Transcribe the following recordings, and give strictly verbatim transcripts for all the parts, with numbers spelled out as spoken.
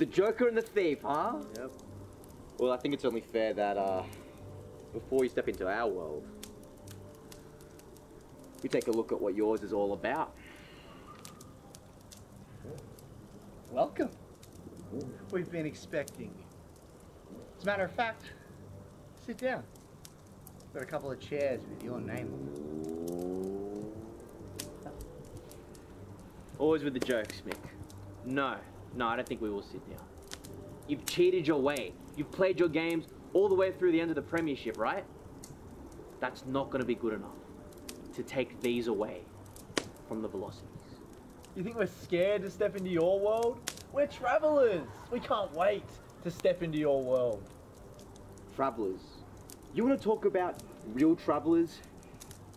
The Joker and the Thief, huh? Yep. Well, I think it's only fair that uh, before you step into our world, we take a look at what yours is all about. Welcome. We've been expecting you. As a matter of fact, sit down. We've got a couple of chairs with your name on them. Always with the jokes, Mick. No, no, I don't think we will sit down. You've cheated your way. You've played your games all the way through the end of the premiership, right? That's not going to be good enough to take these away from the Velocities. You think we're scared to step into your world? We're travelers. We can't wait to step into your world. Travelers. You want to talk about real travelers?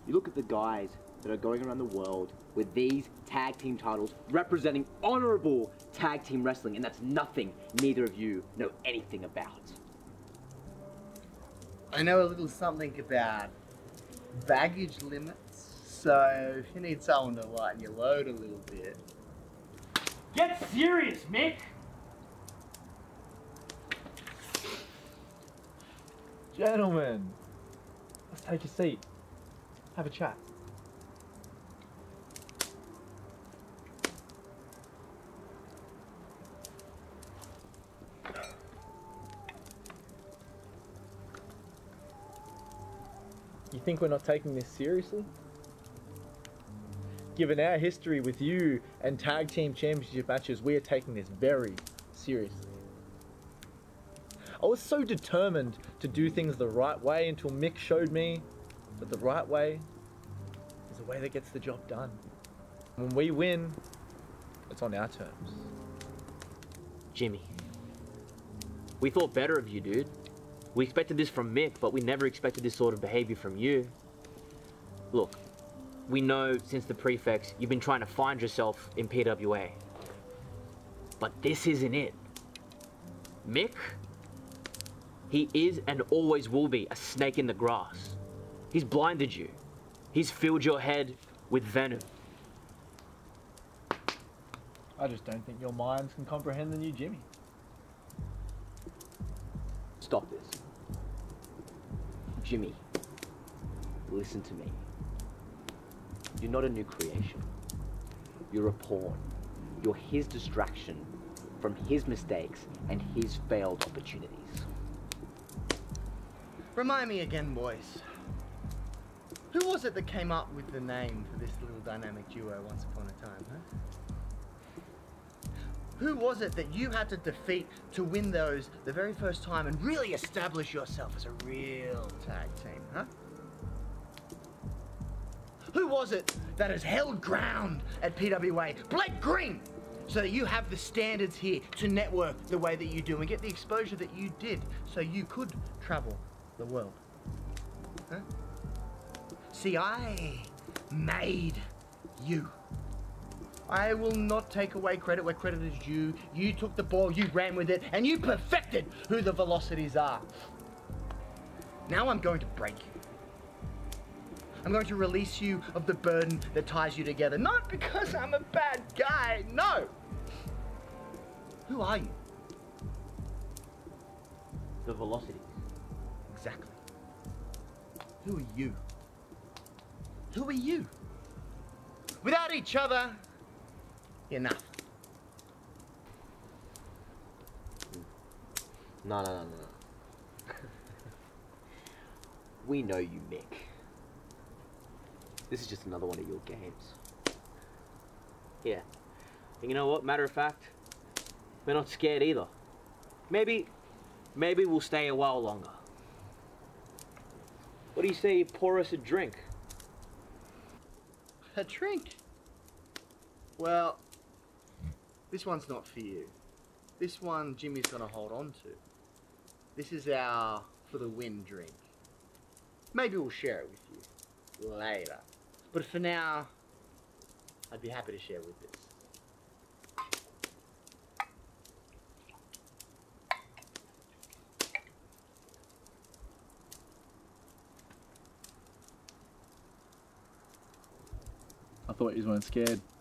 You look at the guys that are going around the world with these tag team titles representing honorable tag team wrestling, and that's nothing neither of you know anything about. I know a little something about baggage limits, so if you need someone to lighten your load a little bit. Get serious, Mick! Gentlemen, let's take a seat, have a chat. You think we're not taking this seriously? Given our history with you and tag team championship matches, we are taking this very seriously. I was so determined to do things the right way until Mick showed me that the right way is the way that gets the job done. When we win, it's on our terms. Jimmy, we thought better of you, dude. We expected this from Mick, but we never expected this sort of behavior from you. Look, we know since the prefects, you've been trying to find yourself in P W A. But this isn't it. Mick, he is and always will be a snake in the grass. He's blinded you. He's filled your head with venom. I just don't think your minds can comprehend the new Jimmy. Stop this. Jimmy, listen to me. You're not a new creation. You're a pawn. You're his distraction from his mistakes and his failed opportunities. Remind me again, boys. Who was it that came up with the name for this little dynamic duo once upon a time, huh? Who was it that you had to defeat to win those the very first time and really establish yourself as a real tag team, huh? Who was it that has held ground at P W A? Blake Green! So that you have the standards here to network the way that you do and get the exposure that you did so you could travel the world, huh? See, I made you. I will not take away credit where credit is due. You took the ball, you ran with it, and you perfected who the Velocities are. Now I'm going to break you. I'm going to release you of the burden that ties you together. Not because I'm a bad guy, no. Who are you? The Velocities. Exactly. Who are you? Who are you? Without each other, enough. No, no, no, no. We know you, Mick. This is just another one of your games. Yeah. And you know what? Matter of fact, we're not scared either. Maybe, maybe we'll stay a while longer. What do you say you pour us a drink? A drink? Well, this one's not for you. This one Jimmy's gonna hold on to. This is our for the win drink. Maybe we'll share it with you later. But for now, I'd be happy to share with this. I thought you weren't scared.